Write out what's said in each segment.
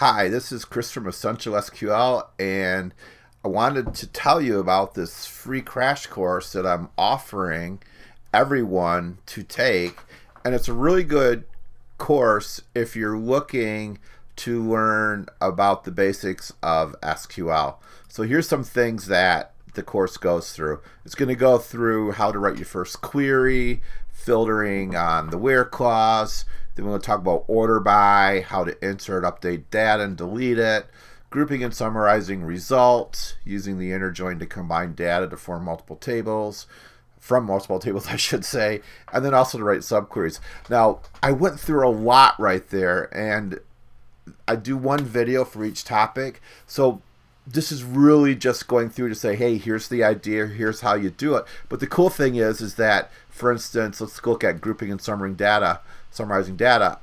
Hi, this is Chris from Essential SQL, and I wanted to tell you about this free crash course that I'm offering everyone to take. And it's a really good course if you're looking to learn about the basics of SQL. So here's some things that the course goes through. It's going to go through how to write your first query, filtering on the WHERE clause. Then we're going to talk about order by, how to insert, update data, and delete it, grouping and summarizing results, using the inner join to combine data to form multiple tables, from multiple tables I should say, and then also to write subqueries. Now, I went through a lot right there, and I do one video for each topic. So this is really just going through to say, hey, here's the idea, here's how you do it. But the cool thing is that, for instance, let's look at grouping and summarizing data.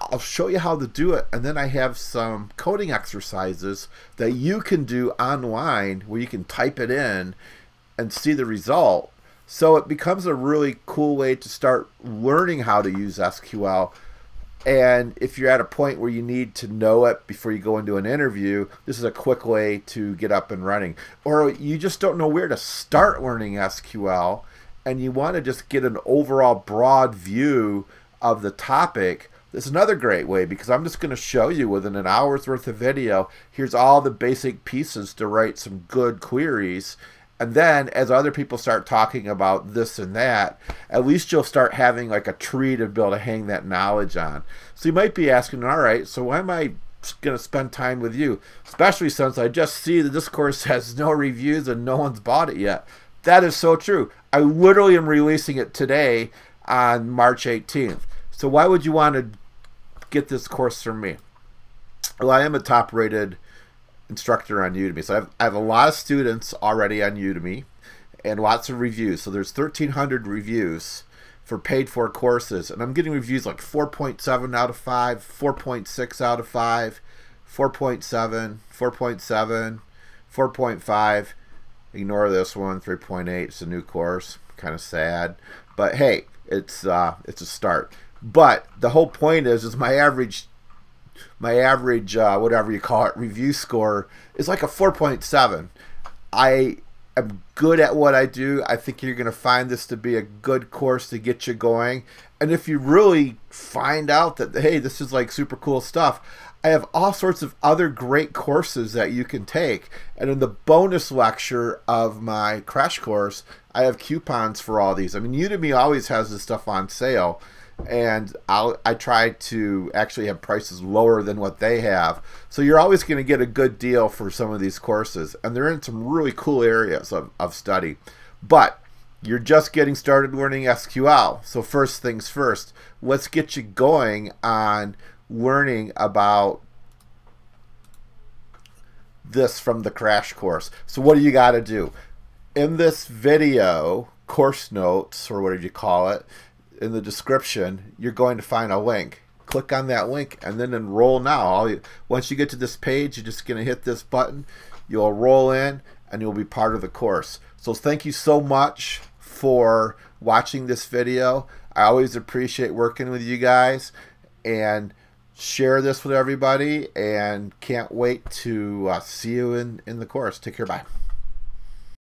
I'll show you how to do it, and then I have some coding exercises that you can do online where you can type it in and see the result. So it becomes a really cool way to start learning how to use SQL. And if you're at a point where you need to know it before you go into an interview, this is a quick way to get up and running. Or you just don't know where to start learning SQL, and you want to just get an overall broad view of the topic. This is another great way, because I'm just going to show you within an hour's worth of video, here's all the basic pieces to write some good queries. And then as other people start talking about this and that, at least you'll start having like a tree to be able to hang that knowledge on. So you might be asking, all right, so why am I going to spend time with you? Especially since I just see that this course has no reviews and no one's bought it yet. That is so true. I literally am releasing it today on March 18th. So why would you want to get this course from me? Well, I am a top-rated instructor on Udemy. So I have a lot of students already on Udemy and lots of reviews. So there's 1,300 reviews for paid for courses, and I'm getting reviews like 4.7 out of 5, 4.6 out of 5, 4.7, 4.7, 4.5. Ignore this one, 3.8. It's a new course. Kind of sad, but hey, it's a start. But the whole point is my average whatever you call it, review score is like a 4.7. I am good at what I do. I think you're going to find this to be a good course to get you going. And if you really find out that, hey, this is like super cool stuff, I have all sorts of other great courses that you can take. And in the bonus lecture of my crash course, I have coupons for all these. I mean, Udemy always has this stuff on sale, and I try to actually have prices lower than what they have. So you're always going to get a good deal for some of these courses, and they're in some really cool areas of study. But you're just getting started learning SQL. So first things first, let's get you going on learning about this from the crash course. So what do you got to do? In this video, course notes, or whatever you call it, in the description, you're going to find a link. Click on that link and then enroll now. Once you get to this page, you're just going to hit this button. You'll roll in and you'll be part of the course. So thank you so much for watching this video. I always appreciate working with you guys, and share this with everybody, and can't wait to see you in the course. Take care. Bye.